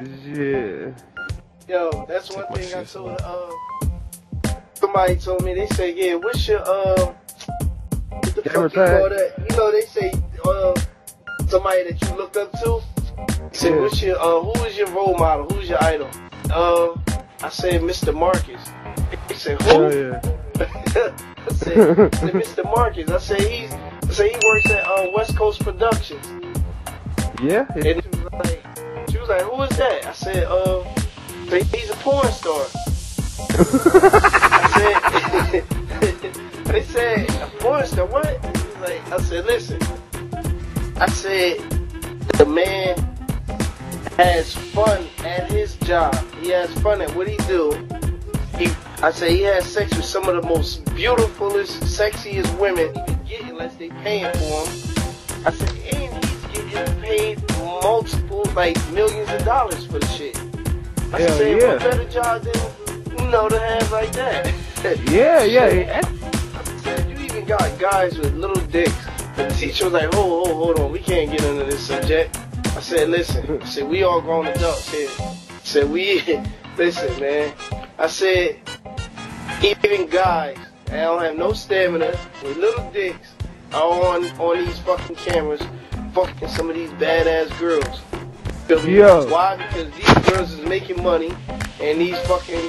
Yeah. Yo, that's one thing I told somebody told me. They say, yeah, what's your what the fuck you call that? You know, they say somebody that you looked up to. Say, yeah. What's your who is your role model? Who's your idol? I said Mr. Marcus. They said who? Oh, yeah. I said Mr. Marcus. I said he works at West Coast Productions. Yeah. And she was like, who is that? I said, he's a porn star. I said, they said, a porn star, what? Like, I said, listen. I said, the man has fun at his job. He has fun at what he do. He has sex with some of the most beautifulest, sexiest women he can get unless they paying for him. I said, and he's getting paid multiple, like, millions of dollars for the shit. I said, yeah. What better job than, you know, to have like that? Yeah. I said, you even got guys with little dicks. And the teacher was like, hold on, we can't get into this subject. I said, listen, we all grown adults here. I said, listen, man. I said, even guys that don't have no stamina with little dicks are on these fucking cameras fucking some of these badass girls. Yo. Why? Because these girls is making money and these fucking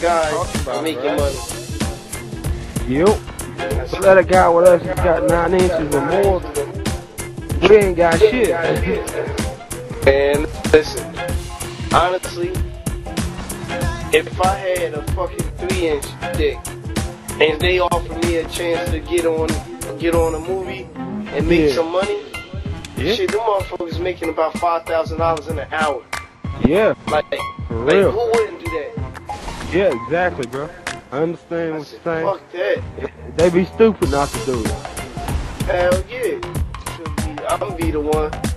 guys are making money. Yep. So let a guy with us who's got 9 inches or more, we ain't got shit. And listen, honestly, if I had a fucking 3-inch dick and they offered me a chance to get on a movie and make some money, shit, them motherfuckers making about $5,000 in an hour. Yeah. Like who wouldn't do that? Yeah, exactly, bro. I understand what you're saying. Fuck that. They be stupid not to do it. Hell yeah. I'm gonna be the one.